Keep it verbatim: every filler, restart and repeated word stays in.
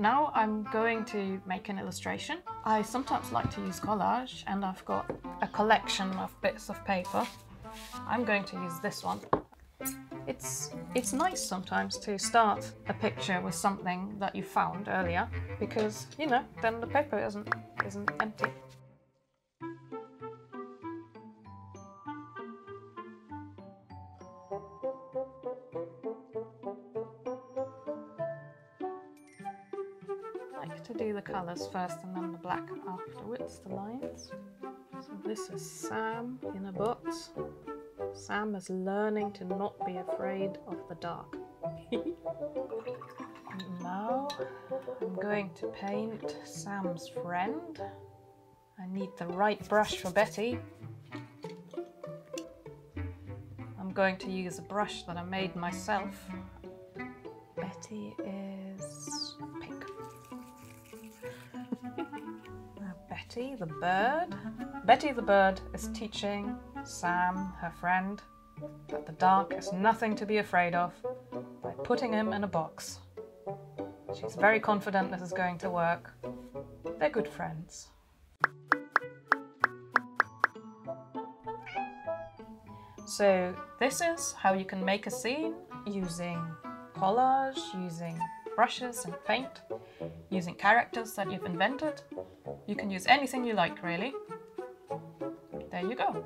Now I'm going to make an illustration. I sometimes like to use collage, and I've got a collection of bits of paper. I'm going to use this one. It's, it's nice sometimes to start a picture with something that you found earlier, because, you know, then the paper isn't, isn't empty. I like to do the colours first and then the black afterwards, the lines. So this is Sam in a box. Sam is learning to not be afraid of the dark. Now I'm going to paint Sam's friend. I need the right brush for Betty. I'm going to use a brush that I made myself. Betty is pink. Now Betty the bird. Betty the bird is teaching Sam, her friend, that the dark is nothing to be afraid of by putting him in a box. She's very confident this is going to work. They're good friends. So this is how you can make a scene using collage, using brushes and paint, using characters that you've invented. You can use anything you like, really. There you go.